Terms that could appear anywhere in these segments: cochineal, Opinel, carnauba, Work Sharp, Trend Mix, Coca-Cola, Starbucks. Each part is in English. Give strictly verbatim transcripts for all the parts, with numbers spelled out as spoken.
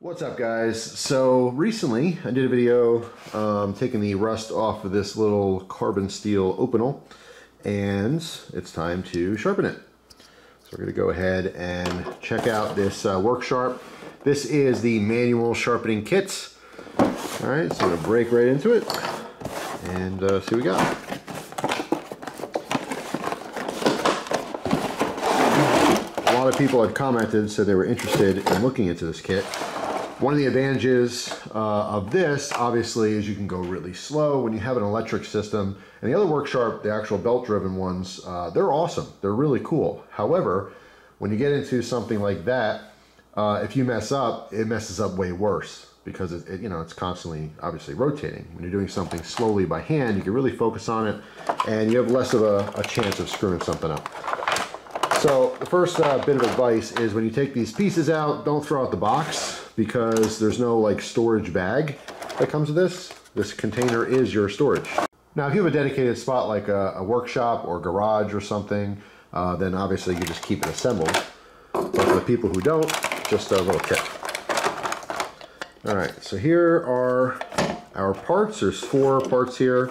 What's up, guys? So recently I did a video um, taking the rust off of this little carbon steel Opinel, and it's time to sharpen it. So we're going to go ahead and check out this uh, Work Sharp. This is the manual sharpening kits. All right, so I'm going to break right into it and uh, see what we got. A lot of people had commented, so they were interested in looking into this kit. One of the advantages uh, of this, obviously, is you can go really slow when you have an electric system. And the other Work Sharp, the actual belt-driven ones, uh, they're awesome. They're really cool. However, when you get into something like that, uh, if you mess up, it messes up way worse because it, it, you know, it's constantly, obviously, rotating. When you're doing something slowly by hand, you can really focus on it, and you have less of a, a chance of screwing something up. So the first uh, bit of advice is when you take these pieces out, don't throw out the box, because there's no like storage bag that comes with this. This container is your storage. Now, if you have a dedicated spot like a, a workshop or garage or something, uh, then obviously you just keep it assembled. But for the people who don't, just a little tip. All right, so here are our parts. There's four parts here.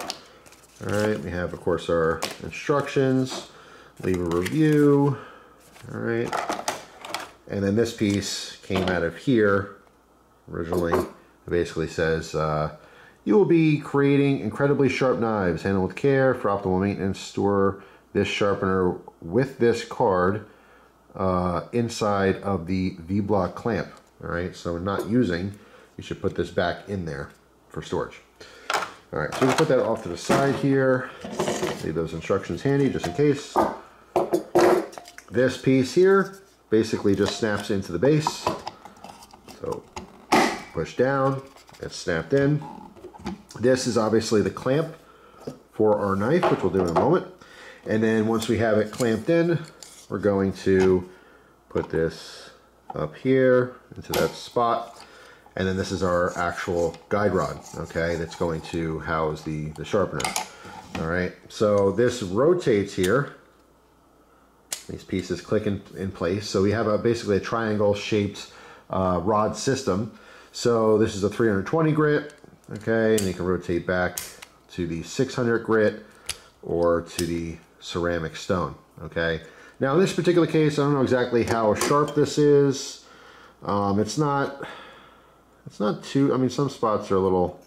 All right, we have, of course, our instructions. Leave a review, all right. And then this piece came out of here originally. It basically says, uh, you will be creating incredibly sharp knives, handle with care for optimal maintenance, store this sharpener with this card uh, inside of the V-block clamp, all right. So not using, you should put this back in there for storage. All right, so we'll put that off to the side here. Leave those instructions handy just in case. This piece here basically just snaps into the base. So push down, it's snapped in. This is obviously the clamp for our knife, which we'll do in a moment. And then once we have it clamped in, we're going to put this up here into that spot. And then this is our actual guide rod, okay? That's going to house the, the sharpener. All right, so this rotates here. These pieces click in, in place. So we have a basically a triangle-shaped uh, rod system. So this is a three hundred twenty grit, okay? And you can rotate back to the six hundred grit or to the ceramic stone, okay? Now in this particular case, I don't know exactly how sharp this is. Um, it's not, it's not too, I mean, some spots are a little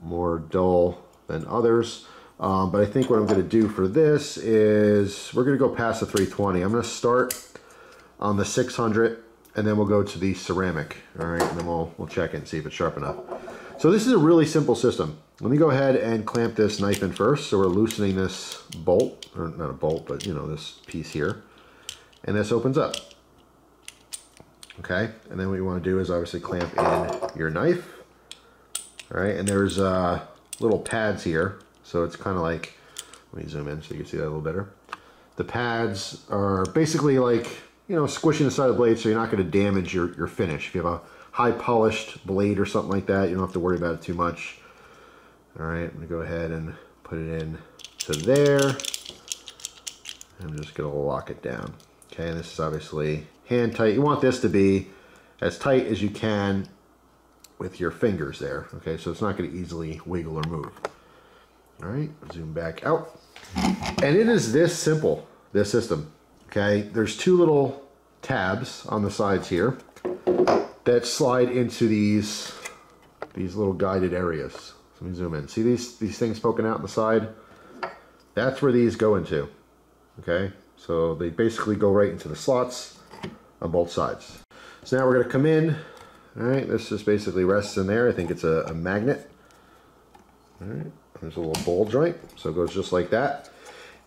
more dull than others, um, but I think what I'm going to do for this is we're going to go past the three twenty. I'm going to start on the six hundred, and then we'll go to the ceramic. All right, and then we'll we'll check it and see if it's sharp enough. So this is a really simple system. Let me go ahead and clamp this knife in first. So we're loosening this bolt, or not a bolt, but you know, this piece here, and this opens up. Okay, and then what you want to do is obviously clamp in your knife. All right, and there's uh little pads here, so it's kind of like, let me zoom in so you can see that a little better. The pads are basically like, you know, squishing the side of the blade, so you're not going to damage your, your finish. If you have a high polished blade or something like that, you don't have to worry about it too much. All right, I'm going to go ahead and put it in to there, and I'm just going to lock it down. Okay, and this is obviously hand tight. You want this to be as tight as you can with your fingers there, okay? So it's not going to easily wiggle or move. All right, zoom back out. And it is this simple, this system, okay? There's two little tabs on the sides here that slide into these these little guided areas. Let me zoom in. See these, these things poking out on the side? That's where these go into, okay? So they basically go right into the slots on both sides. So now we're going to come in. All right, this just basically rests in there. I think it's a, a magnet. All right, there's a little bowl joint, so it goes just like that.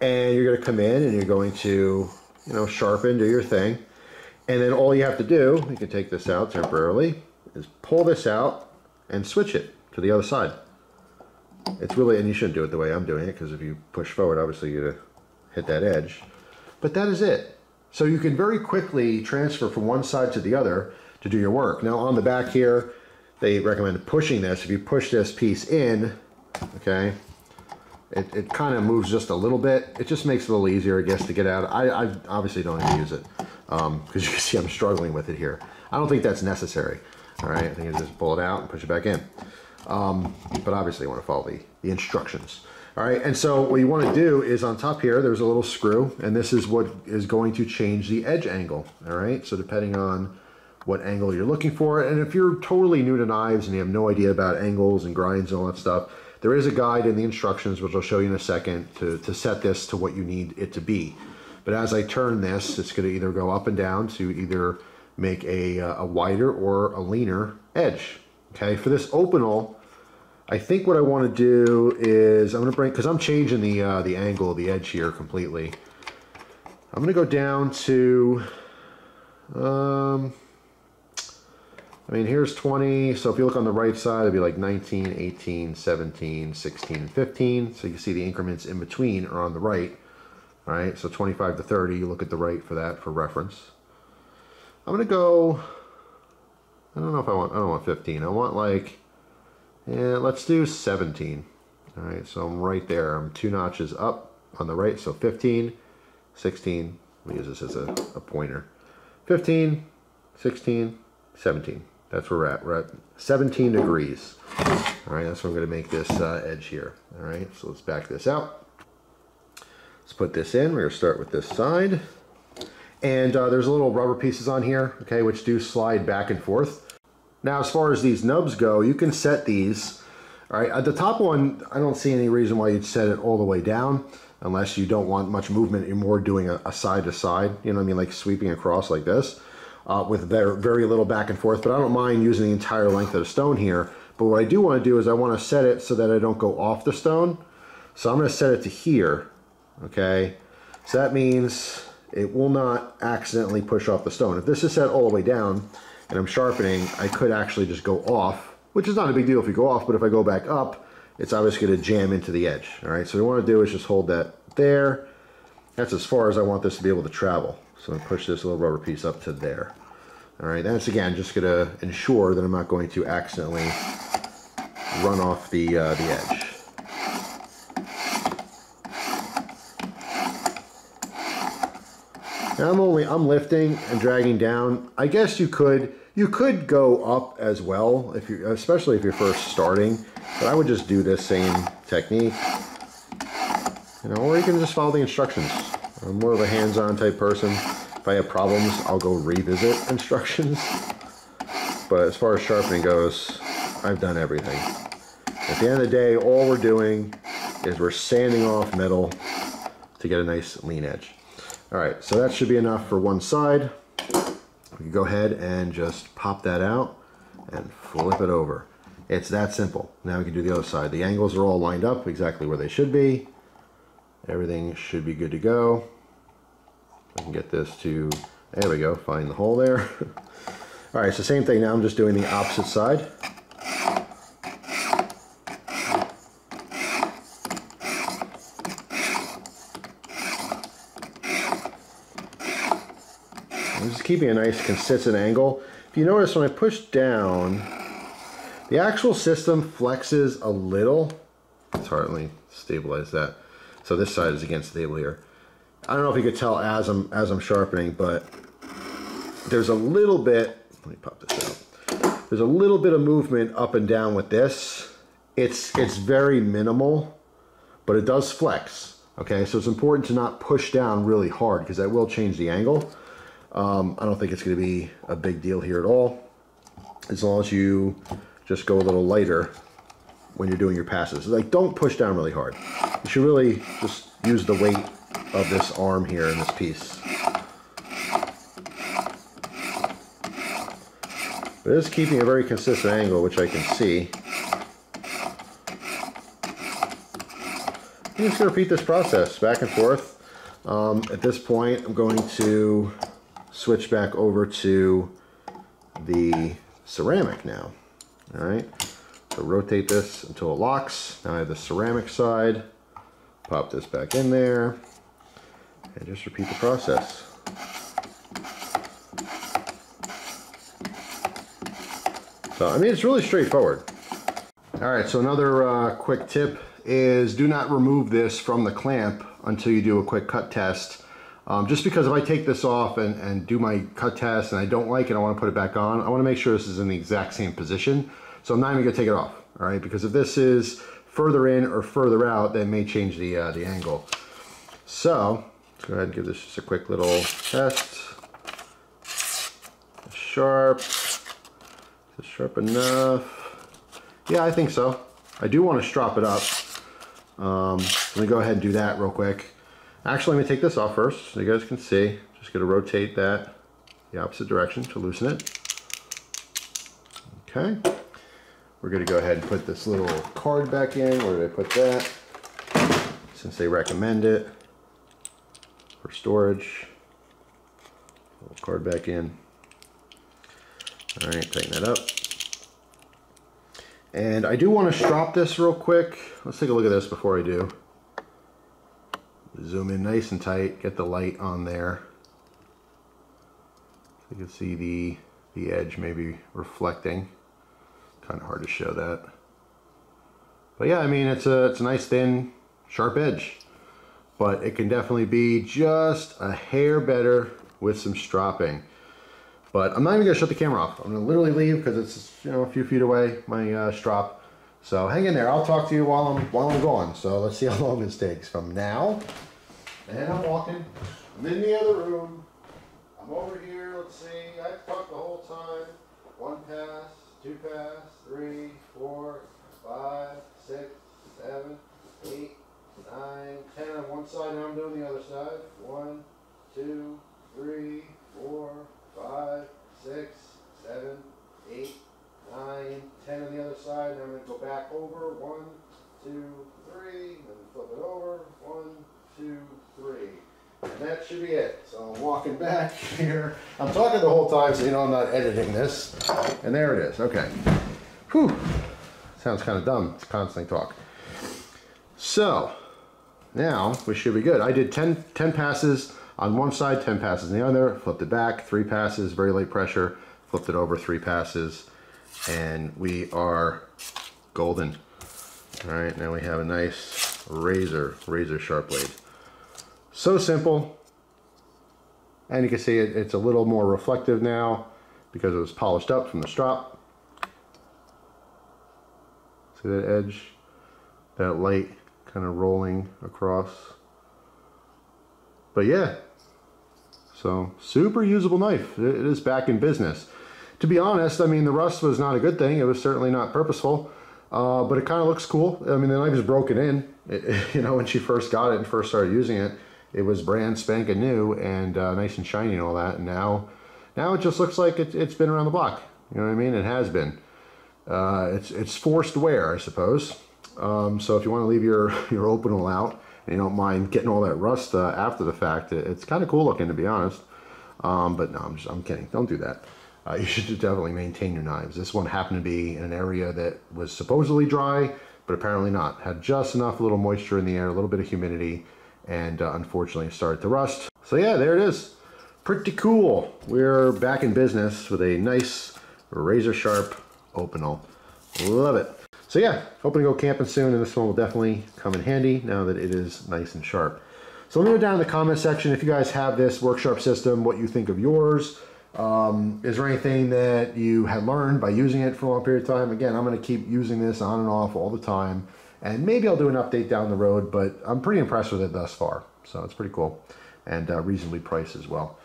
And you're going to come in and you're going to, you know, sharpen, do your thing. And then all you have to do, you can take this out temporarily, is pull this out and switch it to the other side. It's really, and you shouldn't do it the way I'm doing it, because if you push forward, obviously you're going to hit that edge. But that is it. So you can very quickly transfer from one side to the other to do your work. Now on the back here, they recommend pushing this. If you push this piece in, okay, it, it kind of moves just a little bit. It just makes it a little easier, I guess, to get out. I, I obviously don't even use it, um, because you can see I'm struggling with it here. I don't think that's necessary. All right, I think you just pull it out and push it back in. Um, but obviously you want to follow the, the instructions. All right, and so what you want to do is on top here, there's a little screw, and this is what is going to change the edge angle. All right, so depending on what angle you're looking for, and if you're totally new to knives and you have no idea about angles and grinds and all that stuff, there is a guide in the instructions, which I'll show you in a second, to, to set this to what you need it to be. But as I turn this, it's going to either go up and down to either make a, a wider or a leaner edge. Okay, for this Opinel, I think what I want to do is I'm going to bring, because I'm changing the uh, the angle of the edge here completely. I'm going to go down to, um, I mean, here's twenty. So if you look on the right side, it'd be like nineteen, eighteen, seventeen, sixteen, and fifteen. So you can see the increments in between are on the right. All right, so twenty-five to thirty, you look at the right for that for reference. I'm going to go, I don't know if I want, I don't want fifteen. I want like, yeah, let's do seventeen. All right, so I'm right there. I'm two notches up on the right, so fifteen, sixteen. Let me use this as a, a pointer. fifteen, sixteen, seventeen. That's where we're at. We're at seventeen degrees. All right, that's where I'm going to make this uh, edge here. All right, so let's back this out. Let's put this in. We're going to start with this side. And uh, there's little rubber pieces on here, okay, which do slide back and forth. Now, as far as these nubs go, you can set these, all right, at the top one, I don't see any reason why you'd set it all the way down, unless you don't want much movement, you're more doing a side-to-side, -side, you know what I mean, like sweeping across like this, uh, with very, very little back and forth, but I don't mind using the entire length of the stone here, but what I do want to do is I want to set it so that I don't go off the stone, so I'm going to set it to here, okay, so that means it will not accidentally push off the stone. If this is set all the way down, and I'm sharpening, I could actually just go off, which is not a big deal if you go off, but if I go back up, it's obviously going to jam into the edge. All right, so what we want to do is just hold that there. That's as far as I want this to be able to travel. So I'm going to push this little rubber piece up to there. All right, that's again just going to ensure that I'm not going to accidentally run off the, uh, the edge. Now I'm only, I'm lifting and dragging down. I guess you could, you could go up as well, if you, especially if you're first starting, but I would just do this same technique, you know, or you can just follow the instructions. I'm more of a hands-on type person. If I have problems, I'll go revisit instructions. But as far as sharpening goes, I've done everything. At the end of the day, all we're doing is we're sanding off metal to get a nice lean edge. All right, so that should be enough for one side. We can go ahead and just pop that out and flip it over. It's that simple. Now we can do the other side. The angles are all lined up exactly where they should be. Everything should be good to go. I can get this to, there we go, find the hole there. All right, so same thing now. I'm just doing the opposite side. Keeping a nice consistent angle. If you notice when I push down, the actual system flexes a little. It's hard, let me stabilize that. So this side is against the table here. I don't know if you could tell as I'm as I'm sharpening, but there's a little bit, let me pop this out. There's a little bit of movement up and down with this. It's it's very minimal, but it does flex. Okay, so it's important to not push down really hard because that will change the angle. Um, I don't think it's going to be a big deal here at all, as long as you just go a little lighter when you're doing your passes. Like, don't push down really hard. You should really just use the weight of this arm here in this piece. But it is keeping a very consistent angle, which I can see. I'm just going to repeat this process back and forth. Um, at this point, I'm going to switch back over to the ceramic now. All right, so rotate this until it locks. Now I have the ceramic side, pop this back in there, and just repeat the process. So, I mean, it's really straightforward. All right, so another uh, quick tip is do not remove this from the clamp until you do a quick cut test. Um, just because if I take this off and, and do my cut test and I don't like it, I want to put it back on, I want to make sure this is in the exact same position. So I'm not even going to take it off, all right? Because if this is further in or further out, that may change the, uh, the angle. So let's go ahead and give this just a quick little test. Sharp. Is it sharp enough? Yeah, I think so. I do want to strop it up. Um, let me go ahead and do that real quick. Actually, let me take this off first so you guys can see. Just going to rotate that the opposite direction to loosen it. Okay. We're going to go ahead and put this little card back in. Where did I put that? Since they recommend it for storage. Little card back in. All right, tighten that up. And I do want to strop this real quick. Let's take a look at this before I do. Zoom in nice and tight, get the light on there. So you can see the, the edge maybe reflecting. Kind of hard to show that. But yeah, I mean, it's a, it's a nice thin, sharp edge. But it can definitely be just a hair better with some stropping. But I'm not even going to shut the camera off. I'm going to literally leave because it's, you know, a few feet away, my uh, strop. So hang in there. I'll talk to you while I'm, while I'm gone. So let's see how long this takes from now. And I'm walking. I'm in the other room. I'm over here. Let's see. I've talked the whole time. One pass, two pass, three, four, five, six, seven, eight, nine, ten on one side. Now I'm doing the other side. One, two, three, four, five, six, seven, eight, nine, ten on the other side, and I'm going to go back over, one, two, three, and then flip it over, one, two, three. And that should be it. So I'm walking back here. I'm talking the whole time, so you know I'm not editing this. And there it is. Okay. Whew. Sounds kind of dumb. It's constant talk. So, now we should be good. I did ten, ten passes on one side, ten passes on the other, flipped it back, three passes, very light pressure, flipped it over, three passes. And we are golden. All right, now we have a nice razor, razor sharp blade. So simple. And you can see it, it's a little more reflective now because it was polished up from the strop. See that edge? That light kind of rolling across. But yeah, so super usable knife. It is back in business. To be honest, I mean, the rust was not a good thing. It was certainly not purposeful, uh, but it kind of looks cool. I mean, the knife is broken in. It, it, you know, when she first got it and first started using it, it was brand spanking new and uh, nice and shiny and all that. And now, now it just looks like it, it's been around the block. You know what I mean? It has been. Uh, it's it's forced wear, I suppose. Um, so if you want to leave your, your Opinel out and you don't mind getting all that rust uh, after the fact, it, it's kind of cool looking, to be honest. Um, but no, I'm, just, I'm kidding. Don't do that. Uh, you should definitely maintain your knives. This one happened to be in an area that was supposedly dry, but apparently not. Had just enough little moisture in the air, a little bit of humidity, and uh, unfortunately started to rust. So yeah, there it is. Pretty cool. We're back in business with a nice razor sharp Opinel. Love it. So yeah, hoping to go camping soon, and this one will definitely come in handy now that it is nice and sharp. So let me know down in the comment section if you guys have this Work Sharp system, what you think of yours. Um, is there anything that you had learned by using it for a long period of time? Again, I'm going to keep using this on and off all the time, and maybe I'll do an update down the road, but I'm pretty impressed with it thus far. So it's pretty cool and uh, reasonably priced as well.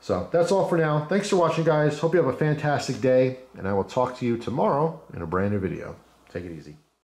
So that's all for now. Thanks for watching, guys. Hope you have a fantastic day, and I will talk to you tomorrow in a brand new video. Take it easy.